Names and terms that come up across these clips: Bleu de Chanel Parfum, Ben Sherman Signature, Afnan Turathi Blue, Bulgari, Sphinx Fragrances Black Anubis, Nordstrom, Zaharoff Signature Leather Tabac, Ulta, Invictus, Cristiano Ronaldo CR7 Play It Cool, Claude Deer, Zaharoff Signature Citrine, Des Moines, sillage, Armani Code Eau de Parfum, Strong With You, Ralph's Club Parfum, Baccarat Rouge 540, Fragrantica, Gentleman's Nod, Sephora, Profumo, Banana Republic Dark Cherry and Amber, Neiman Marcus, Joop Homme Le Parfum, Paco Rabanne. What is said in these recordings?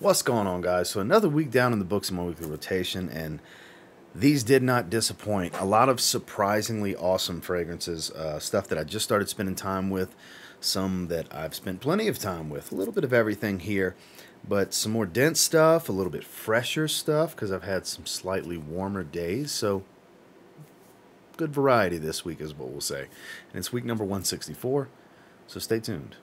What's going on, guys? So another week down in the books in my weekly rotation, and these did not disappoint. A lot of surprisingly awesome fragrances, stuff that I just started spending time with, some that I've spent plenty of time with, a little bit of everything here, but some more dense stuff, a little bit fresher stuff, because I've had some slightly warmer days, so good variety this week is what we'll say. And it's week number 164, so stay tuned.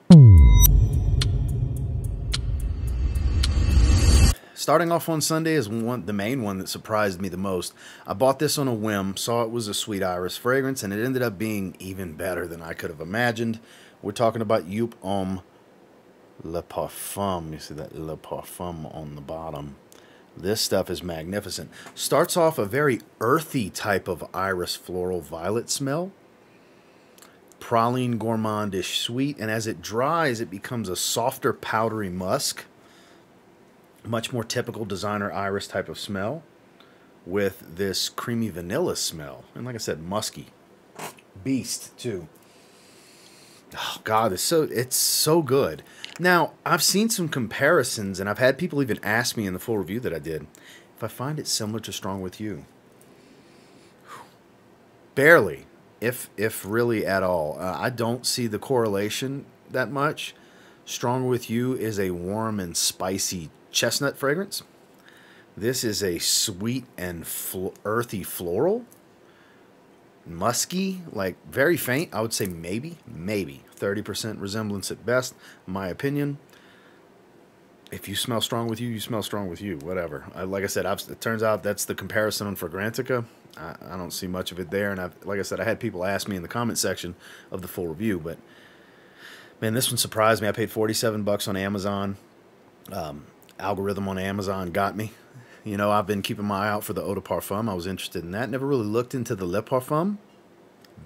Starting off on Sunday is the main one that surprised me the most. I bought this on a whim, saw it was a Sweet Iris fragrance, and it ended up being even better than I could have imagined. We're talking about Joop Homme Le Parfum. You see that Le Parfum on the bottom. This stuff is magnificent. Starts off a very earthy type of iris floral violet smell. Praline gourmandish sweet, and as it dries, it becomes a softer powdery musk. Much more typical designer iris type of smell with this creamy vanilla smell. And like I said, musky. Beast, too. Oh, God, it's so good. Now, I've seen some comparisons, and I've had people even ask me in the full review that I did, if I find it similar to Strong With You. Barely, if really at all. I don't see the correlation that much. Strong With You is a warm and spicy chestnut fragrance. This is a sweet and earthy floral, musky, like very faint. I would say maybe 30% resemblance at best, in my opinion. If you smell Strong With You, you smell Strong With You, whatever. Like I said, it turns out that's the comparison on Fragrantica. I don't see much of it there, and like I said, I had people ask me in the comment section of the full review, but man, this one surprised me. I paid $47 on Amazon. Algorithm on Amazon got me. You know, I've been keeping my eye out for the Eau de Parfum. I was interested in that. Never really looked into the Le Parfum.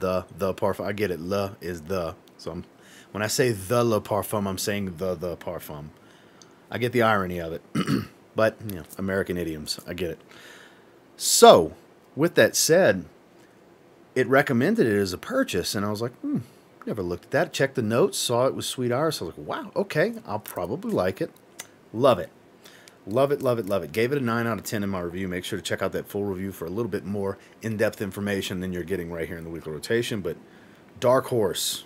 The Parfum. I get it. Le is the. So when I say the Le Parfum, I'm saying the Parfum. I get the irony of it. But, you know, American idioms. I get it. So, with that said, it recommended it as a purchase. And I was like, never looked at that. Checked the notes. Saw it was Sweet Iris. I was like, wow, okay. I'll probably like it. Love it. Love it, love it, love it. Gave it a 9 out of 10 in my review. Make sure to check out that full review for a little bit more in-depth information than you're getting right here in the weekly rotation. But dark horse.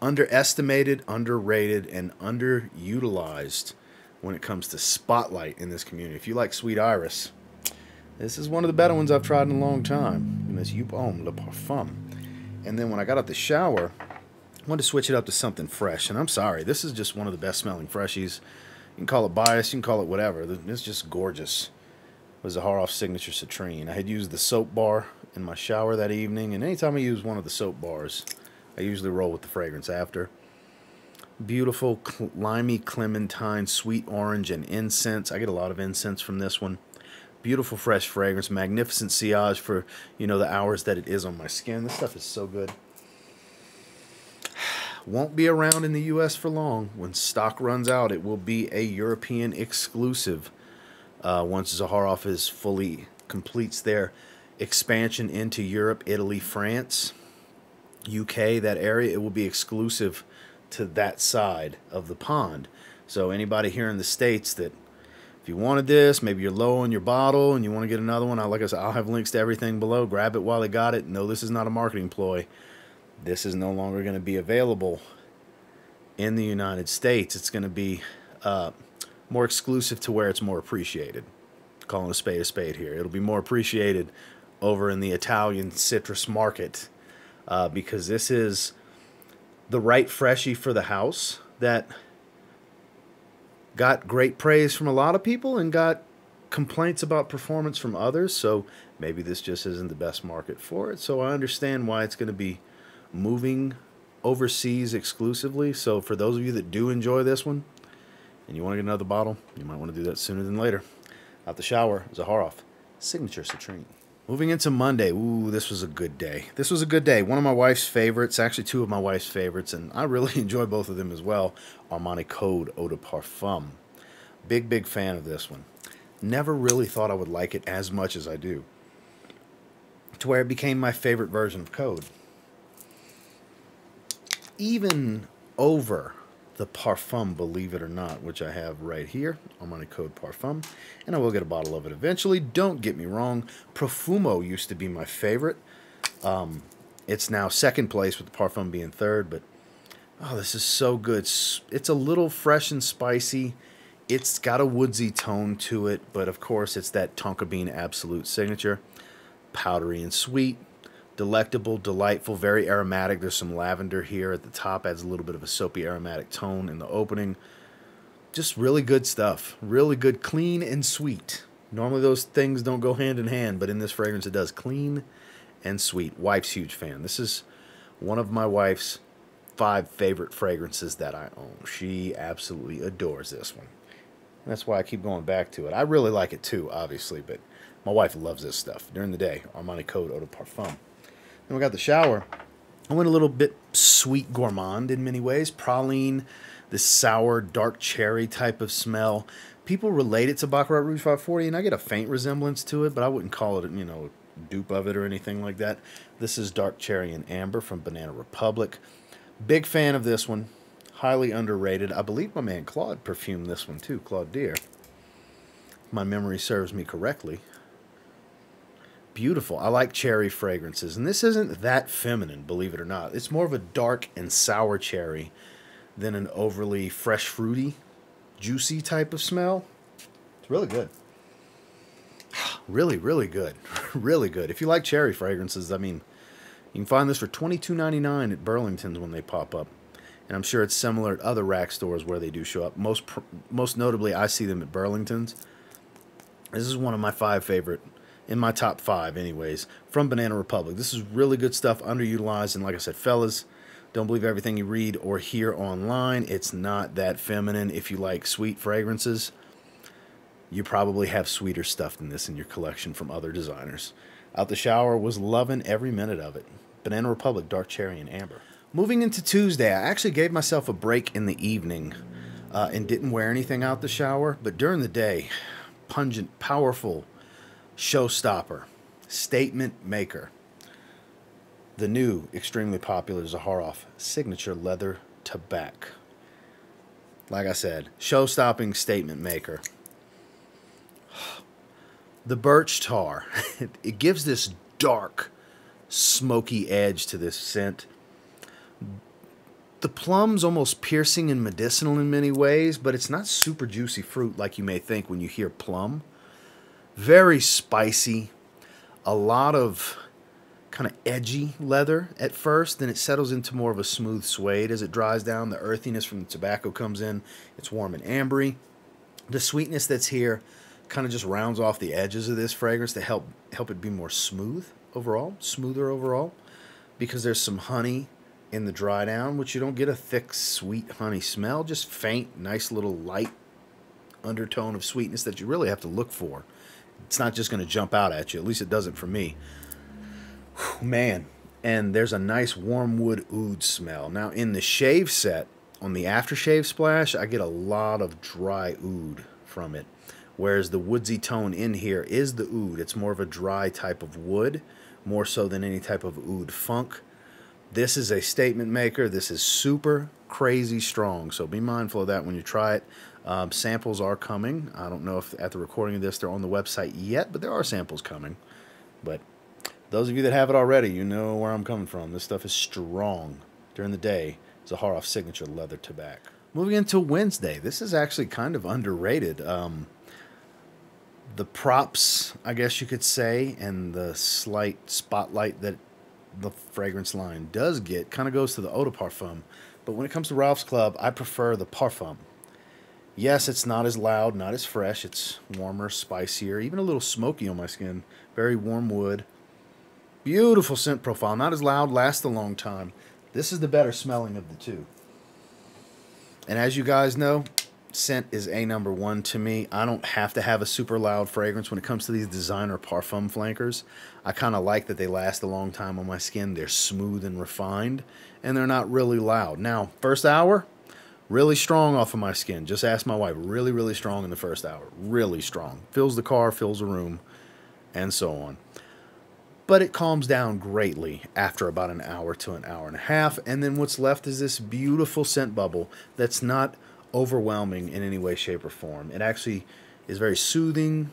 Underestimated, underrated, and underutilized when it comes to spotlight in this community. If you like Sweet Iris, this is one of the better ones I've tried in a long time. And that's Joop Homme Le Parfum. And then when I got out the shower, I wanted to switch it up to something fresh, and I'm sorry, this is just one of the best smelling freshies. You can call it bias, you can call it whatever. It's just gorgeous. It was a Zaharoff Signature Citrine. I had used the soap bar in my shower that evening, and anytime I use one of the soap bars, I usually roll with the fragrance after. Beautiful, limey clementine, sweet orange, and incense. I get a lot of incense from this one. Beautiful fresh fragrance, magnificent sillage for, you know, the hours that it is on my skin. This stuff is so good. Won't be around in the U.S. for long. When stock runs out, it will be a European exclusive once Zaharoff completes their expansion into Europe, Italy, France, UK, that area. It will be exclusive to that side of the pond. So anybody here in the States that, if you wanted this, maybe you're low on your bottle and you want to get another one, like I said, I'll have links to everything below. Grab it while they got it. No, this is not a marketing ploy. This is no longer going to be available in the United States. It's going to be more exclusive to where it's more appreciated. Calling a spade here. It'll be more appreciated over in the Italian citrus market because this is the right freshie for the house that got great praise from a lot of people and got complaints about performance from others. So maybe this just isn't the best market for it. So I understand why it's going to be moving overseas exclusively. So for those of you that do enjoy this one and you want to get another bottle, you might want to do that sooner than later. Out the shower, Zaharoff Signature Citrine. Moving into Monday. Ooh, this was a good day. This was a good day. One of my wife's favorites, actually two of my wife's favorites, and I really enjoy both of them as well. Armani Code Eau de Parfum. Big, big fan of this one. Never really thought I would like it as much as I do. To where it became my favorite version of Code. Even over the Parfum, believe it or not, which I have right here, Armani Code Parfum, and I will get a bottle of it eventually. Don't get me wrong, Profumo used to be my favorite. It's now second place, with the Parfum being third, but oh, this is so good. It's a little fresh and spicy. It's got a woodsy tone to it, but of course it's that Tonka Bean Absolute signature. Powdery and sweet, delectable, delightful, very aromatic. There's some lavender here at the top, adds a little bit of a soapy aromatic tone in the opening. Just really good stuff. Really good, clean and sweet. Normally those things don't go hand in hand, but in this fragrance it does. Clean and sweet. Wife's huge fan. This is one of my wife's 5 favorite fragrances that I own. She absolutely adores this one. And that's why I keep going back to it. I really like it too, obviously, but my wife loves this stuff. During the day, Armani Code Eau de Parfum. Then we got the shower. I went a little bit sweet gourmand in many ways. Praline, this sour, dark cherry type of smell. People relate it to Baccarat Rouge 540, and I get a faint resemblance to it, but I wouldn't call it, you know, dupe of it or anything like that. This is Dark Cherry and Amber from Banana Republic. Big fan of this one. Highly underrated. I believe my man Claude perfumed this one too. Claude Deer. My memory serves me correctly. Beautiful. I like cherry fragrances. And this isn't that feminine, believe it or not. It's more of a dark and sour cherry than an overly fresh, fruity, juicy type of smell. It's really good. Really, really good. Really good. If you like cherry fragrances, I mean, you can find this for $22.99 at Burlington's when they pop up. And I'm sure it's similar at other rack stores where they do show up. Most notably, I see them at Burlington's. This is one of my 5 favorite, in my top 5 anyways, from Banana Republic. This is really good stuff, underutilized. And like I said, fellas, don't believe everything you read or hear online. It's not that feminine. If you like sweet fragrances, you probably have sweeter stuff than this in your collection from other designers. Out the shower, was loving every minute of it. Banana Republic, Dark Cherry and Amber. Moving into Tuesday, I actually gave myself a break in the evening and didn't wear anything out the shower. But during the day, pungent, powerful, showstopper, statement maker. The new, extremely popular Zaharoff Signature Leather Tabac. Like I said, show-stopping statement maker. The birch tar, it gives this dark, smoky edge to this scent. The plum's almost piercing and medicinal in many ways, but it's not super juicy fruit like you may think when you hear plum. Very spicy, a lot of kind of edgy leather at first, then it settles into more of a smooth suede as it dries down. The earthiness from the tobacco comes in. It's warm and ambery. The sweetness that's here kind of just rounds off the edges of this fragrance to help it be more smooth overall, smoother overall, because there's some honey in the dry down, which you don't get a thick sweet honey smell, just faint, nice little light undertone of sweetness that you really have to look for. It's not just going to jump out at you, at least it doesn't for me. Whew, man, and there's a nice warm wood oud smell. Now in the shave set, on the aftershave splash, I get a lot of dry oud from it. Whereas the woodsy tone in here is the oud. It's more of a dry type of wood, more so than any type of oud funk. This is a statement maker. This is super crazy strong, so be mindful of that when you try it. Samples are coming. I don't know if at the recording of this they're on the website yet, but there are samples coming. But those of you that have it already, you know where I'm coming from. This stuff is strong during the day. Zaharoff Signature Leather Tabac. Moving into Wednesday, this is actually kind of underrated. The props, I guess you could say, and the slight spotlight that the fragrance line does get kind of goes to the Eau de Parfum. But when it comes to Ralph's Club, I prefer the Parfum. Yes, it's not as loud, not as fresh. It's warmer, spicier, even a little smoky on my skin. Very warm wood. Beautiful scent profile. Not as loud, lasts a long time. This is the better smelling of the two. And as you guys know, scent is a number one to me. I don't have to have a super loud fragrance when it comes to these designer parfum flankers. I kind of like that they last a long time on my skin. They're smooth and refined, and they're not really loud. Now, first hour, really strong off of my skin. Just ask my wife. Really, really strong in the first hour. Really strong. Fills the car, fills the room, and so on. but it calms down greatly after about an hour to an hour and a half, and then what's left is this beautiful scent bubble that's not overwhelming in any way, shape, or form. It actually is very soothing,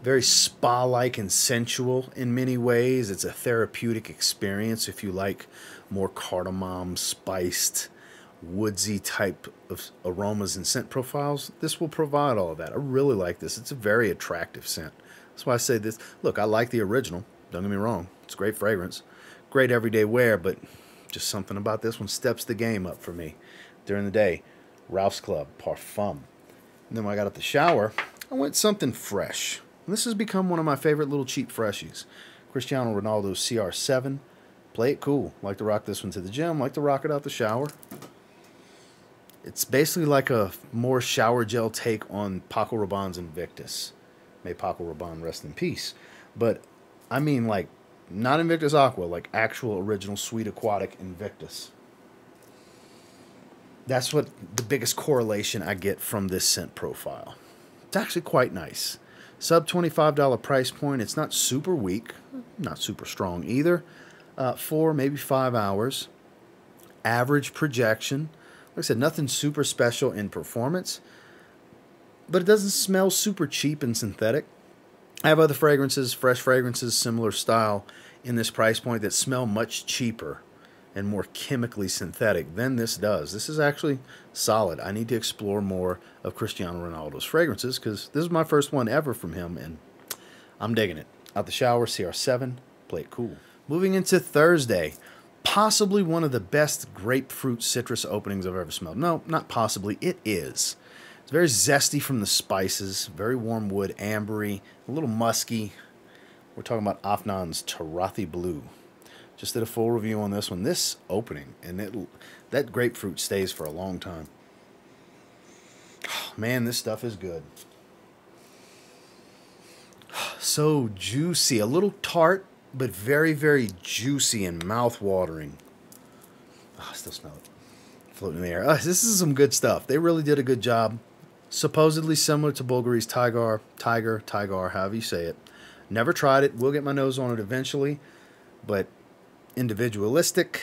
very spa-like and sensual in many ways. It's a therapeutic experience if you like more cardamom, spiced, woodsy type of aromas and scent profiles. This will provide all of that. I really like this. It's a very attractive scent. That's why I say this. Look, I like the original. Don't get me wrong. It's a great fragrance. Great everyday wear, but just something about this one steps the game up for me. During the day, Ralph's Club Parfum. And then when I got out the shower, I went something fresh. And this has become one of my favorite little cheap freshies. Cristiano Ronaldo CR7. Play It Cool. Like to rock this one to the gym. Like to rock it out the shower. It's basically like a more shower gel take on Paco Rabanne's Invictus. May Paco Rabanne rest in peace. But I mean, like, not Invictus Aqua, like actual original sweet aquatic Invictus. That's what the biggest correlation I get from this scent profile. It's actually quite nice. Sub $25 price point. It's not super weak, not super strong either. 4, maybe 5 hours. Average projection. Like I said, nothing super special in performance, but it doesn't smell super cheap and synthetic. I have other fragrances, fresh fragrances, similar style in this price point that smell much cheaper and more chemically synthetic than this does. This is actually solid. I need to explore more of Cristiano Ronaldo's fragrances because this is my first one ever from him, and I'm digging it. Out the shower, CR7, Play It Cool. Moving into Thursday. Possibly one of the best grapefruit citrus openings I've ever smelled. No, not possibly. It is. It's very zesty from the spices. Very warm wood, ambery, a little musky. We're talking about Afnan's Turathi Blue. Just did a full review on this one. This opening, and that grapefruit stays for a long time. Oh, man, this stuff is good. So juicy. A little tart, but very, very juicy and mouth-watering. Oh, I still smell it floating in the air. Oh, this is some good stuff. They really did a good job. Supposedly similar to Bulgari's Tigar, however you say it. Never tried it. Will get my nose on it eventually, but individualistic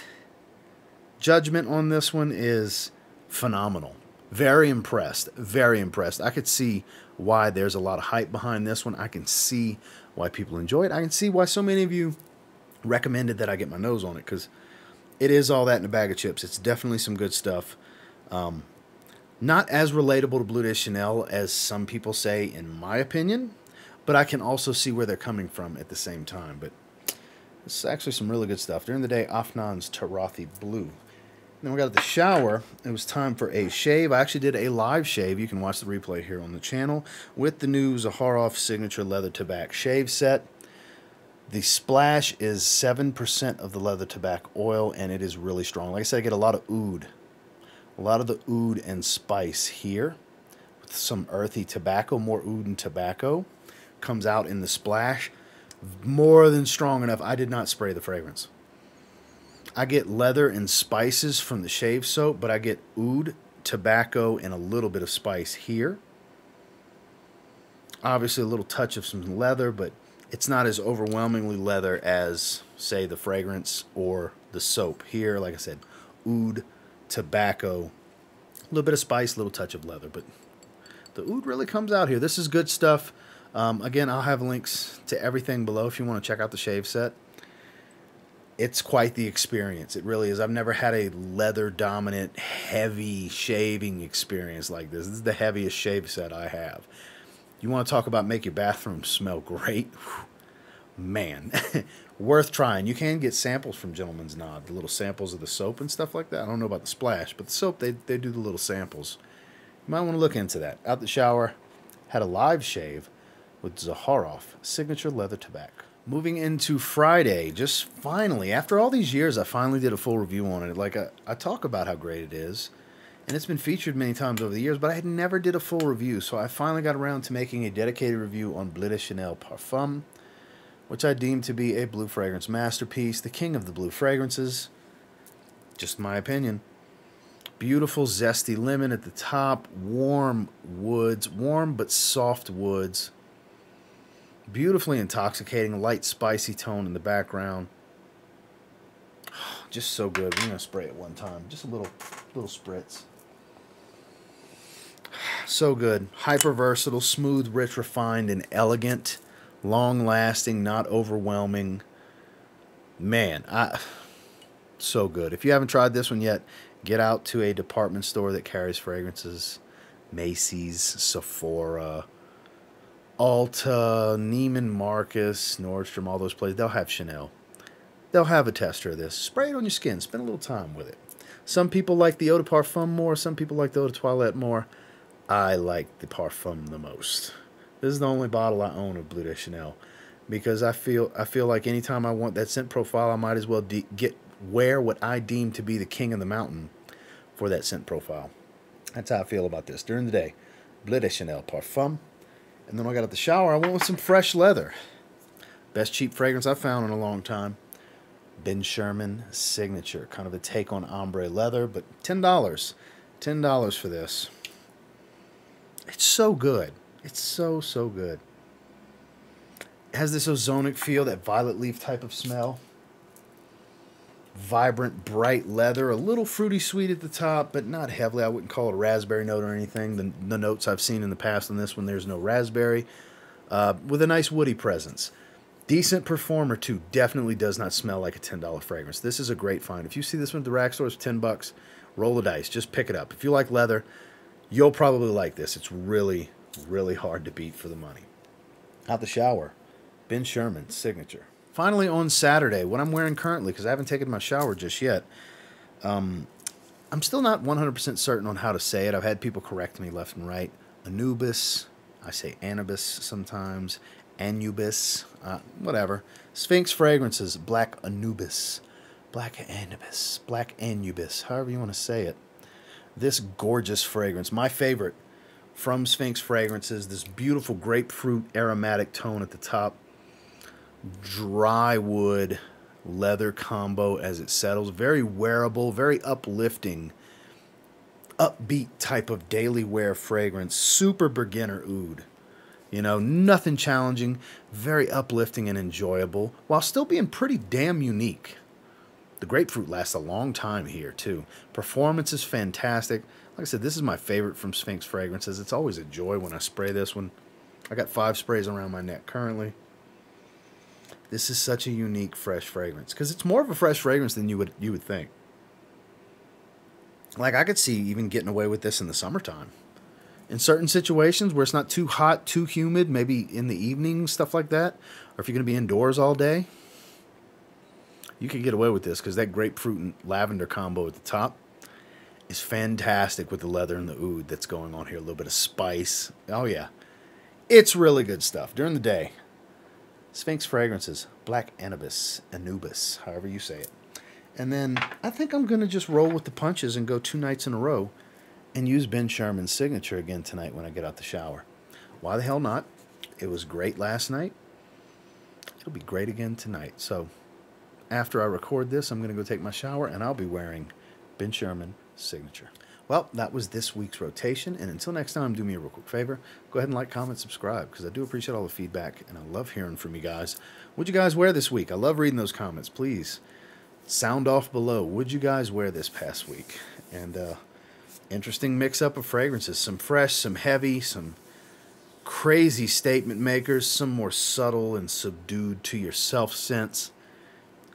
judgment on this one is phenomenal. Very impressed. Very impressed. I could see why there's a lot of hype behind this one. I can see why people enjoy it. I can see why so many of you recommended that I get my nose on it, because it is all that in a bag of chips. It's definitely some good stuff. Not as relatable to Bleu de Chanel as some people say, in my opinion, but I can also see where they're coming from at the same time. But this is actually some really good stuff. During the day, Afnan's Turathi Blue. Then we got the shower. It was time for a shave. I actually did a live shave. You can watch the replay here on the channel with the new Zaharoff Signature Leather Tabac shave set. The splash is 7% of the leather tabac oil, and it is really strong. Like I said, I get a lot of oud. A lot of the oud and spice here with some earthy tobacco, more oud and tobacco. Comes out in the splash. More than strong enough. I did not spray the fragrance. I get leather and spices from the shave soap, but I get oud, tobacco, and a little bit of spice here. Obviously a little touch of some leather, but it's not as overwhelmingly leather as, say, the fragrance or the soap here. Like I said, oud, tobacco, a little bit of spice, a little touch of leather, but the oud really comes out here. This is good stuff. Again, I'll have links to everything below if you want to check out the shave set. It's quite the experience. It really is. I've never had a leather-dominant, heavy shaving experience like this. This is the heaviest shave set I have. You want to talk about make your bathroom smell great? Whew. Man, worth trying. You can get samples from Gentleman's Nod, the little samples of the soap and stuff like that. I don't know about the splash, but the soap, they do the little samples. You might want to look into that. Out the shower, had a live shave with Zaharoff Signature Leather Tabac. Moving into Friday, just finally, after all these years, I finally did a full review on it. Like, I talk about how great it is, and it's been featured many times over the years, but I had never did a full review, so I finally got around to making a dedicated review on Bleu de Chanel Parfum, which I deem to be a blue fragrance masterpiece, the king of the blue fragrances, just my opinion. Beautiful, zesty lemon at the top, warm woods, warm but soft woods. Beautifully intoxicating, light, spicy tone in the background. Just so good. We're going to spray it one time. Just a little spritz. So good. Hyper versatile, smooth, rich, refined, and elegant. Long lasting, not overwhelming. Man, so good. If you haven't tried this one yet, get out to a department store that carries fragrances. Macy's, Sephora, Ulta, Neiman Marcus, Nordstrom, all those places. They'll have Chanel. They'll have a tester of this. Spray it on your skin. Spend a little time with it. Some people like the Eau de Parfum more. Some people like the Eau de Toilette more. I like the Parfum the most. This is the only bottle I own of Bleu de Chanel, because I feel like anytime I want that scent profile, I might as well wear what I deem to be the king of the mountain for that scent profile. That's how I feel about this. During the day, Bleu de Chanel Parfum. And then when I got out the shower, I went with some fresh leather. Best cheap fragrance I've found in a long time. Ben Sherman Signature. Kind of a take on ombre leather, but $10. $10 for this. It's so good. It's so, so good. It has this ozonic feel, that violet leaf type of smell. Vibrant, bright leather. A little fruity sweet at the top, but not heavily. I wouldn't call it a raspberry note or anything. The notes I've seen in the past on this one, there's no raspberry. With a nice woody presence. Decent performer, too. Definitely does not smell like a $10 fragrance. This is a great find. If you see this one at the rack store, it's 10 bucks. Roll the dice. Just pick it up. If you like leather, you'll probably like this. It's really, really hard to beat for the money. Out the shower, Ben Sherman Signature. Finally, on Saturday, what I'm wearing currently, because I haven't taken my shower just yet, I'm still not 100% certain on how to say it. I've had people correct me left and right. Anubis, I say Anubis sometimes, Anubis, whatever. Sphinx Fragrances, Black Anubis, Black Anubis, Black Anubis, however you want to say it. This gorgeous fragrance, my favorite from Sphinx Fragrances, this beautiful grapefruit aromatic tone at the top, dry wood leather combo as it settles, very wearable, very uplifting, upbeat type of daily wear fragrance, super beginner oud, you know, nothing challenging, very uplifting and enjoyable, while still being pretty damn unique. The grapefruit lasts a long time here, too. Performance is fantastic. Like I said, this is my favorite from Sphinx Fragrances. It's always a joy when I spray this one. I got 5 sprays around my neck currently. This is such a unique, fresh fragrance, because it's more of a fresh fragrance than you would think. Like, I could see even getting away with this in the summertime. In certain situations where it's not too hot, too humid, maybe in the evening, stuff like that, or if you're going to be indoors all day, you could get away with this, because that grapefruit and lavender combo at the top is fantastic with the leather and the oud that's going on here. A little bit of spice. Oh, yeah. It's really good stuff. During the day, Sphinx Fragrances, Black Anubis, Anubis, however you say it. And then I think I'm going to just roll with the punches and go 2 nights in a row and use Ben Sherman's Signature again tonight when I get out the shower. Why the hell not? It was great last night. It'll be great again tonight. So after I record this, I'm going to go take my shower, and I'll be wearing Ben Sherman Signature. Well, that was this week's rotation, and until next time, do me a real quick favor. Go ahead and like, comment, subscribe, because I do appreciate all the feedback, and I love hearing from you guys. What'd you guys wear this week? I love reading those comments. Please, sound off below. What'd you guys wear this past week? And interesting mix-up of fragrances. Some fresh, some heavy, some crazy statement makers, some more subtle and subdued to yourself scents.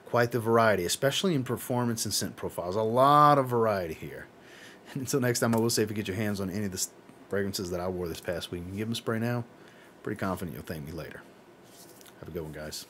Quite the variety, especially in performance and scent profiles. A lot of variety here. And until next time, I will say, if you get your hands on any of the fragrances that I wore this past week, you can give them a spray now. Pretty confident you'll thank me later. Have a good one, guys.